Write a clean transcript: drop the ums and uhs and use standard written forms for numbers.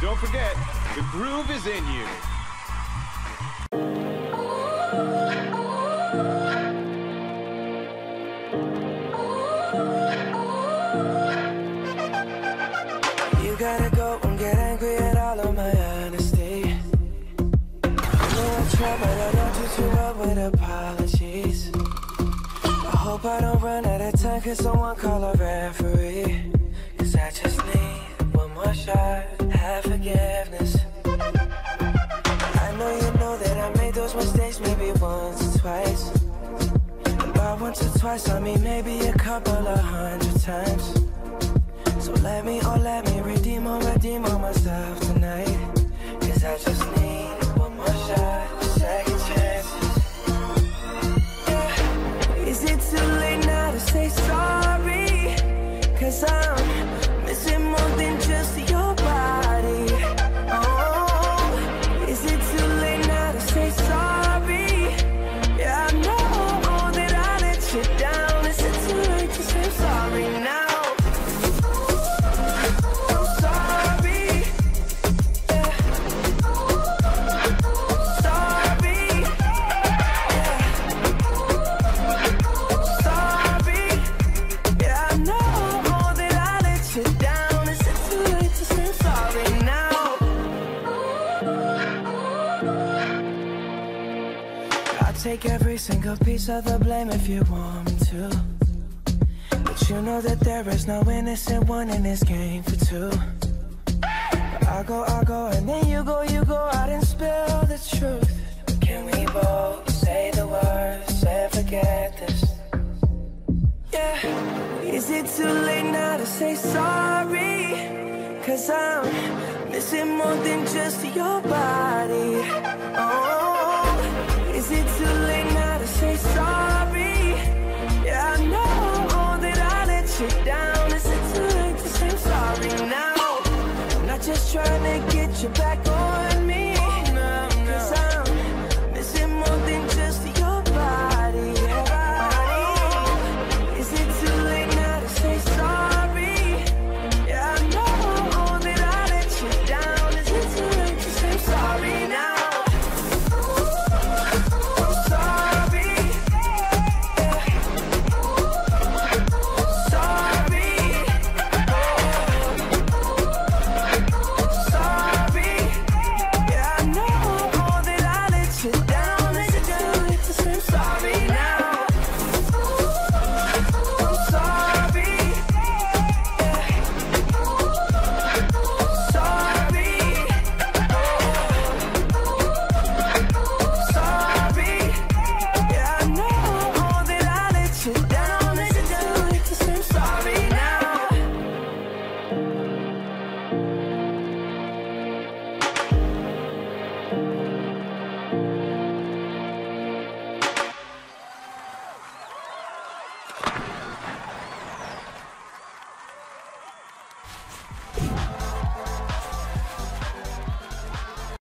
Don't forget, the groove is in you. You gotta go and get angry at all of my honesty. I know I try, but I don't do too well with apologies. I hope I don't run out of time, cause someone call a referee. Cause I just need one more shot, have forgiveness. I know you know that I made those mistakes maybe once or twice. And by once or twice, I mean maybe a couple of 100 times. So let me redeem on myself tonight. Cause I just need one more shot, a second chance. Is it too late now to say sorry? Cause I'm missing more than just your body. Oh, is it too late now to say sorry? Yeah, I know that I let you down. Is it too late to say sorry now? Take every single piece of the blame if you want me to. But you know that there is no innocent one in this game for two. But I go, and then you go out and spill the truth. Can we both say the words and forget this? Yeah. Is it too late now to say sorry? Cause I'm missing more than just your body. Oh. Is it too late now to say sorry? Yeah, I know that I let you down. Is it too late to say sorry now? I'm not just trying to get you back on me.